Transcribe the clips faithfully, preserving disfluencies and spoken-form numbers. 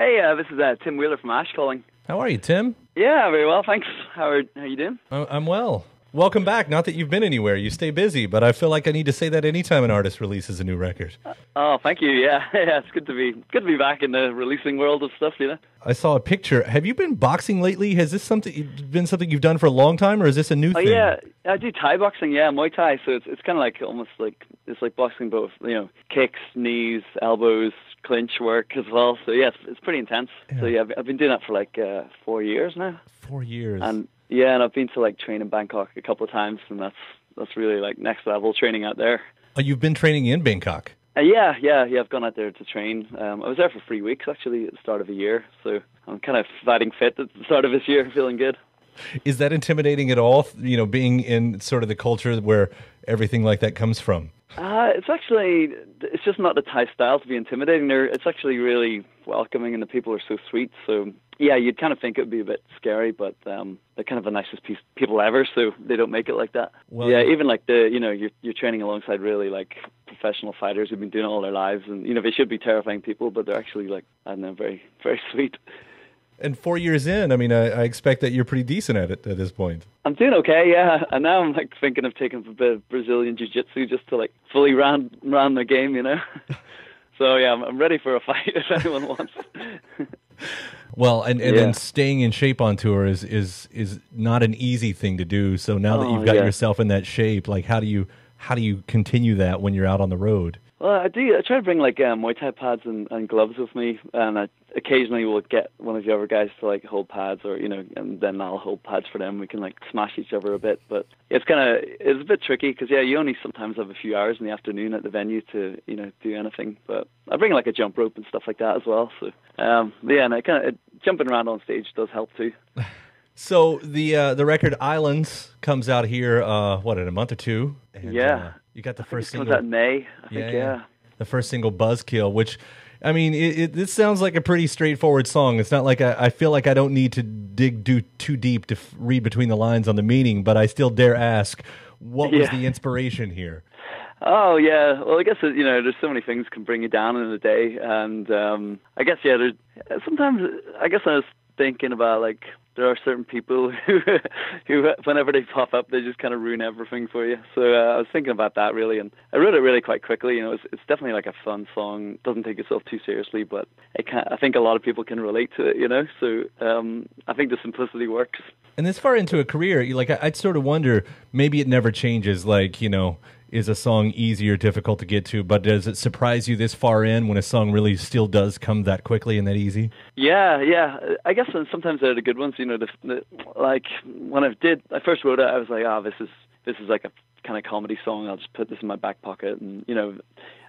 Hey, uh, this is uh, Tim Wheeler from Ash calling. How are you, Tim? Yeah, very well, thanks. How are, how are you doing? I'm well. Welcome back. Not that you've been anywhere. You stay busy, but I feel like I need to say that anytime an artist releases a new record. Uh, oh, thank you. Yeah, yeah, it's good to be good to be back in the releasing world of stuff, you know. I saw a picture. Have you been boxing lately? Has this something been something you've done for a long time, or is this a new oh, thing? Oh yeah, I do Thai boxing. Yeah, Muay Thai. So it's it's kind of like almost like it's like boxing, both you know, kicks, knees, elbows, clinch work as well. So yes, yeah, it's, it's pretty intense. Yeah. So yeah, I've, I've been doing that for like uh, four years now. Four years. And yeah, and I've been to like train in Bangkok a couple of times, and that's that's really like next level training out there. Oh, you've been training in Bangkok? Uh, yeah, yeah, yeah. I've gone out there to train. Um, I was there for three weeks actually at the start of the year, so I'm kind of fighting fit at the start of this year, feeling good. Is that intimidating at all? You know, being in sort of the culture where everything like that comes from. Uh, it's actually, it's just not the Thai style to be intimidating. They're, it's actually really welcoming, and the people are so sweet. So yeah, you'd kind of think it would be a bit scary, but um, they're kind of the nicest piece, people ever, so they don't make it like that. Well, yeah, even like the, you know, you're, you're training alongside really like professional fighters who've been doing it all their lives, and, you know, they should be terrifying people, but they're actually like, I don't know, very, very sweet. And four years in, I mean, I, I expect that you're pretty decent at it at this point. I'm doing okay, yeah. And now I'm like thinking of taking a bit of Brazilian jiu-jitsu just to like fully round round the game, you know. So yeah, I'm, I'm ready for a fight if anyone wants. Well, and, and yeah. then staying in shape on tour is is is not an easy thing to do. So now oh, that you've got yeah. yourself in that shape, like how do you how do you continue that when you're out on the road? Well, I do. I try to bring like um, Muay Thai pads and, and gloves with me, and I occasionally will get one of the other guys to like hold pads, or you know, and then I'll hold pads for them. We can like smash each other a bit, but it's kind of it's a bit tricky because yeah, you only sometimes have a few hours in the afternoon at the venue to you know do anything. But I bring like a jump rope and stuff like that as well. So um, yeah, and I kind of jumping around on stage does help too. So the uh, the record Islands comes out here uh, what in a month or two? And, yeah. Uh, You got the I first think it single. Comes out in May, I think, yeah, yeah. The first single, Buzzkill, which, I mean, it, it, this sounds like a pretty straightforward song. It's not like I, I feel like I don't need to dig do, too deep to f read between the lines on the meaning, but I still dare ask, what yeah. was the inspiration here? Oh, yeah. Well, I guess, you know, there's so many things can bring you down in a day. And um, I guess, yeah, there's, sometimes, I guess I was thinking about, like, there are certain people who, who, whenever they pop up, they just kind of ruin everything for you. So uh, I was thinking about that really, and I wrote it really quite quickly. You know, it's, it's definitely like a fun song. It doesn't take itself too seriously, but it can, I think a lot of people can relate to it. You know, so um, I think the simplicity works. And this far into a career, you like I, I'd sort of wonder, maybe it never changes. Like you know, is a song easy or difficult to get to? But does it surprise you this far in when a song really still does come that quickly and that easy? Yeah, yeah. I guess sometimes they're the good ones. You know, the, the, like when I did, I first wrote it, I was like, ah, oh, this is this is like a kind of comedy song. I'll just put this in my back pocket, and you know,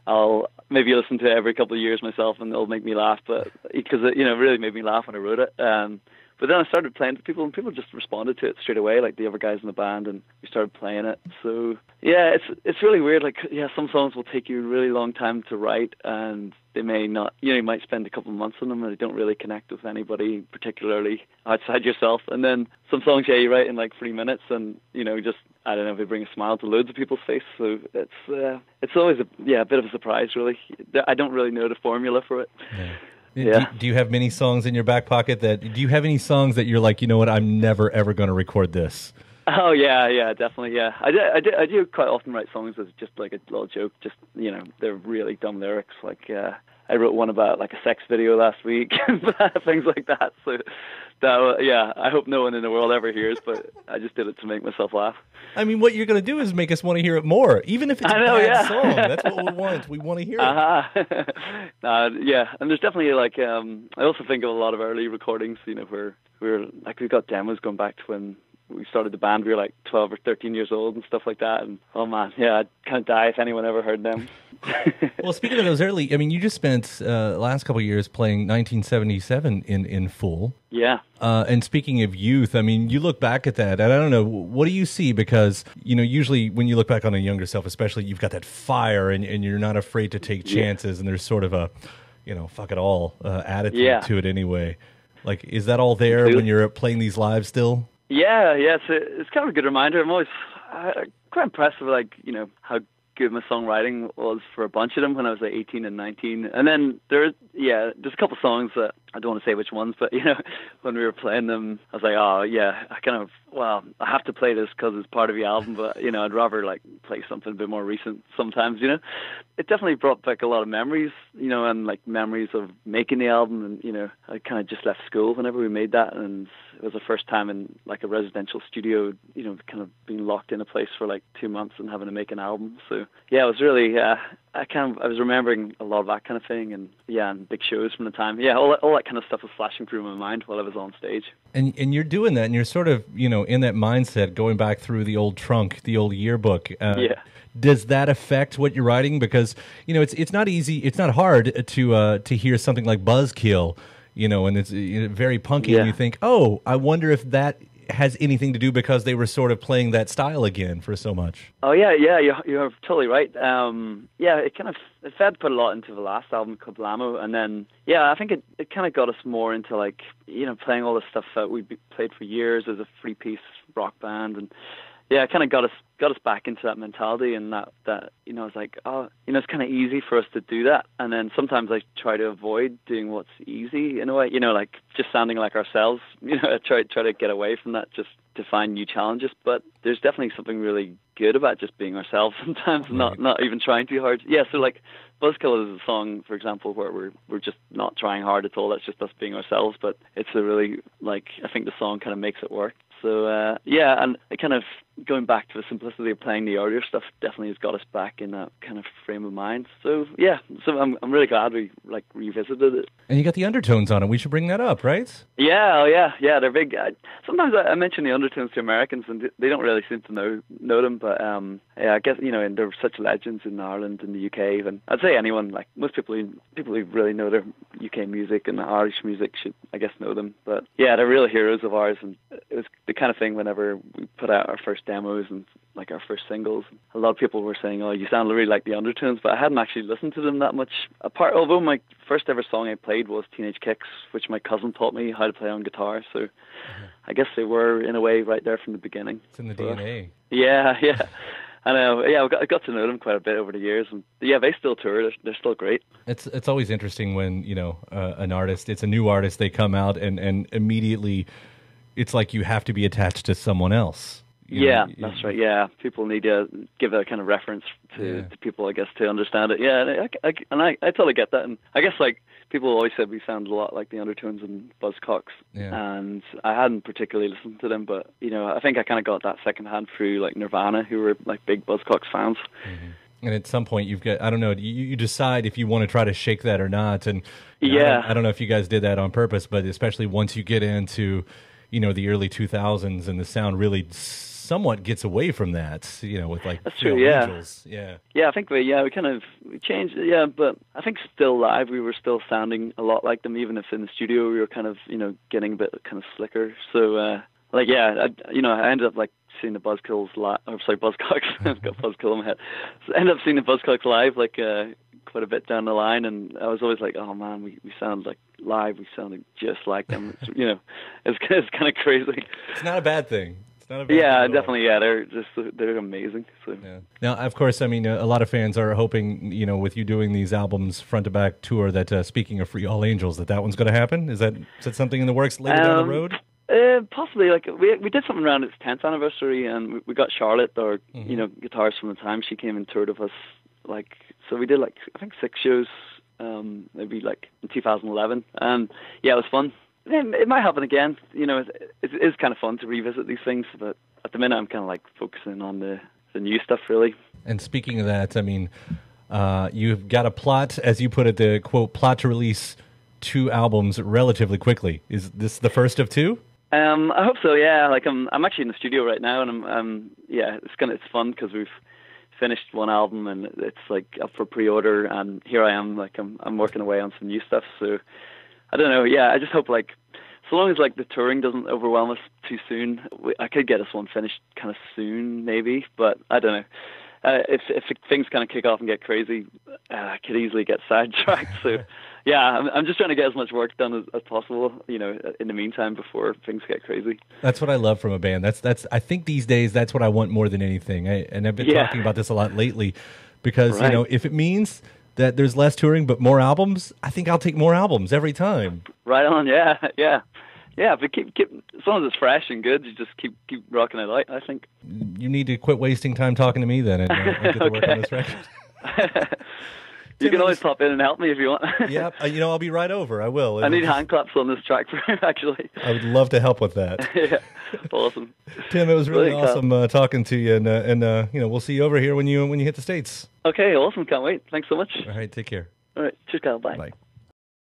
I'll maybe listen to it every couple of years myself, and it'll make me laugh. But because it, you know, really made me laugh when I wrote it. Um, But then I started playing to people, and people just responded to it straight away, like the other guys in the band, and we started playing it. So yeah, it's it's really weird. Like yeah, some songs will take you a really long time to write, and they may not. You know, you might spend a couple of months on them, and they don't really connect with anybody, particularly outside yourself. And then some songs, yeah, you write in like three minutes, and you know, just I don't know, they bring a smile to loads of people's face. So it's uh, it's always a yeah, a bit of a surprise, really. I don't really know the formula for it. Yeah. Yeah. Do, do you have many songs in your back pocket that, do you have any songs that you're like, you know what, I'm never, ever going to record this? Oh, yeah, yeah, definitely, yeah. I do, I, do, I do quite often write songs as just like a little joke, just, you know, they're really dumb lyrics. Like, uh, I wrote one about like a sex video last week, things like that. So, that, yeah, I hope no one in the world ever hears, but I just did it to make myself laugh. I mean, what you're going to do is make us want to hear it more, even if it's I know, a bad yeah. song. That's what we want. We want to hear uh-huh. it. uh, yeah, and there's definitely like, um, I also think of a lot of early recordings, you know, where we're like, we've got demos going back to when we started the band, we were like twelve or thirteen years old and stuff like that. And oh man, yeah, I'd kind of die if anyone ever heard them. Well, speaking of those early, I mean, you just spent uh, the last couple of years playing nineteen seventy-seven in, in full. Yeah. Uh, and speaking of youth, I mean, you look back at that, and I don't know, what do you see? Because, you know, usually when you look back on a younger self, especially, you've got that fire and, and you're not afraid to take chances. Yeah. And there's sort of a, you know, fuck it all uh, attitude yeah. to it anyway. Like, is that all there Dude. when you're playing these live still? Yeah, yeah, it's, a, it's kind of a good reminder. I'm always uh, quite impressed with, like, you know, how good my songwriting was for a bunch of them when I was like eighteen and nineteen. And then there's, yeah, there's a couple songs that I don't want to say which ones, but you know, when we were playing them, I was like, oh yeah, I kind of, well, I have to play this because it's part of the album, but you know, I'd rather like play something a bit more recent sometimes, you know. It definitely brought back a lot of memories, you know, and like memories of making the album. And you know, I kind of just left school whenever we made that, and it was the first time in like a residential studio, you know, kind of being locked in a place for like two months and having to make an album. So yeah, it was really, uh, I kind of, I was remembering a lot of that kind of thing, and yeah, and big shows from the time. Yeah, all that, all that kind of stuff was flashing through my mind while I was on stage. And and you're doing that, and you're sort of, you know, in that mindset, going back through the old trunk, the old yearbook. Uh, yeah. Does that affect what you're writing? Because you know, it's it's not easy, it's not hard to uh, to hear something like Buzzkill, you know, and it's, it's very punky, yeah. And you think, oh, I wonder if that has anything to do because they were sort of playing that style again for so much. Oh yeah, yeah, you you're totally right. Um, yeah, it kind of it fed put a lot into the last album, Coblamo, and then yeah, I think it it kind of got us more into like you know playing all the stuff that we played for years as a three piece rock band and. Yeah, it kind of got us got us back into that mentality, and that, that you know, it's like, oh, you know, it's kind of easy for us to do that. And then sometimes I try to avoid doing what's easy in a way, you know, like just sounding like ourselves. You know, I try try to get away from that, just to find new challenges. But there's definitely something really good about just being ourselves sometimes, right. not not even trying too hard. Yeah, so like Buzzkill is a song, for example, where we're we're just not trying hard at all. That's just us being ourselves. But it's a really like I think the song kind of makes it work. So, uh, yeah, and it kind of going back to the simplicity of playing the earlier stuff definitely has got us back in that kind of frame of mind. So, yeah, so I'm I'm really glad we, like, revisited it. And you got the Undertones on it. We should bring that up, right? Yeah, oh, yeah, yeah, they're big. I, sometimes I, I mention the Undertones to Americans, and they don't really seem to know know them, but, um, yeah, I guess, you know, and they're such legends in Ireland and the U K even. I'd say anyone, like, most people who, people who really know their U K music and Irish music should, I guess, know them. But, yeah, they're real heroes of ours, and it was the kind of thing whenever we put out our first demos and like our first singles, a lot of people were saying, oh, you sound really like the Undertones, but I hadn't actually listened to them that much apart, although my first ever song I played was Teenage Kicks, which my cousin taught me how to play on guitar, so mm-hmm. I guess they were in a way right there from the beginning. It's in the so, D N A. Yeah, yeah. I know. Yeah, I got, I got to know them quite a bit over the years, and yeah, they still tour. They're, they're still great. It's it's always interesting when, you know, uh, an artist, it's a new artist, they come out and, and immediately it's like you have to be attached to someone else. You yeah, know, that's right. Yeah, people need to give that kind of reference to, yeah. to people, I guess, to understand it. Yeah, and I, I, and I, I totally get that. And I guess like people always said we sound a lot like the Undertones and Buzzcocks, yeah. And I hadn't particularly listened to them, but you know, I think I kind of got that secondhand through like Nirvana, who were like big Buzzcocks fans. Mm-hmm. And at some point, you've got, I don't know, you, you decide if you want to try to shake that or not. And you know, yeah, I don't, I don't know if you guys did that on purpose, but especially once you get into, you know, the early two thousands and the sound really somewhat gets away from that, you know, with like that's true, yeah. Angels. Yeah. Yeah, I think we, yeah, we kind of we changed, yeah, but I think still live we were still sounding a lot like them, even if in the studio we were kind of, you know, getting a bit kind of slicker. So, uh, like, yeah, I, you know, I ended up like seeing the Buzzkills live, or sorry, Buzzcocks, I've got Buzzkill in my head. So I ended up seeing the Buzzcocks live, like, uh, quite a bit down the line, and I was always like, oh man, we, we sound like live, we sounded just like them. It's, you know, it's, it's kind of crazy. It's not a bad thing. Yeah, definitely. Yeah, they're just they're amazing. So. Yeah. Now, of course, I mean, a lot of fans are hoping, you know, with you doing these albums front to back tour, that uh, speaking of Free All Angels, that that one's going to happen. Is that is that something in the works later um, down the road? Uh, possibly. Like we we did something around its tenth anniversary, and we, we got Charlotte, or mm-hmm. you know, guitarist from the time she came and toured with us. Like so, we did like I think six shows, um, maybe like in two thousand eleven. Um, yeah, it was fun. It might happen again. You know, it, it is kind of fun to revisit these things, but at the minute I'm kind of like focusing on the, the new stuff, really. And speaking of that, I mean, uh, you've got a plot, as you put it, the quote, plot to release two albums relatively quickly. Is this the first of two? Um, I hope so, yeah. Like, I'm I'm actually in the studio right now, and I'm, um, yeah, it's kind of, it's fun because we've finished one album and it's like up for pre-order, and here I am, like, I'm I'm working away on some new stuff, so... I don't know, yeah, I just hope, like, so long as, like, the touring doesn't overwhelm us too soon, we, I could get this one finished kind of soon, maybe, but I don't know. Uh, if if things kind of kick off and get crazy, uh, I could easily get sidetracked, so yeah, I'm, I'm just trying to get as much work done as, as possible, you know, in the meantime, before things get crazy. That's what I love from a band. That's, that's, I think these days, that's what I want more than anything. I, and I've been yeah. talking about this a lot lately because, right. you know, if it means that there's less touring, but more albums, I think I'll take more albums every time. Right on. Yeah. Yeah. Yeah, but keep keep as long as it's fresh and good, you just keep keep rocking it out, I think. You need to quit wasting time talking to me then and, uh, and get to okay. work on this record. You Tim, can always pop in and help me if you want. Yeah, you know, I'll be right over. I will. I need hand claps on this track, for actually. I would love to help with that. Yeah, awesome. Tim, it was really Brilliant, awesome uh, talking to you, and, uh, and uh, you know, we'll see you over here when you when you hit the States. Okay, awesome. Can't wait. Thanks so much. All right, take care. All right, cheers, Kyle. Bye. Bye.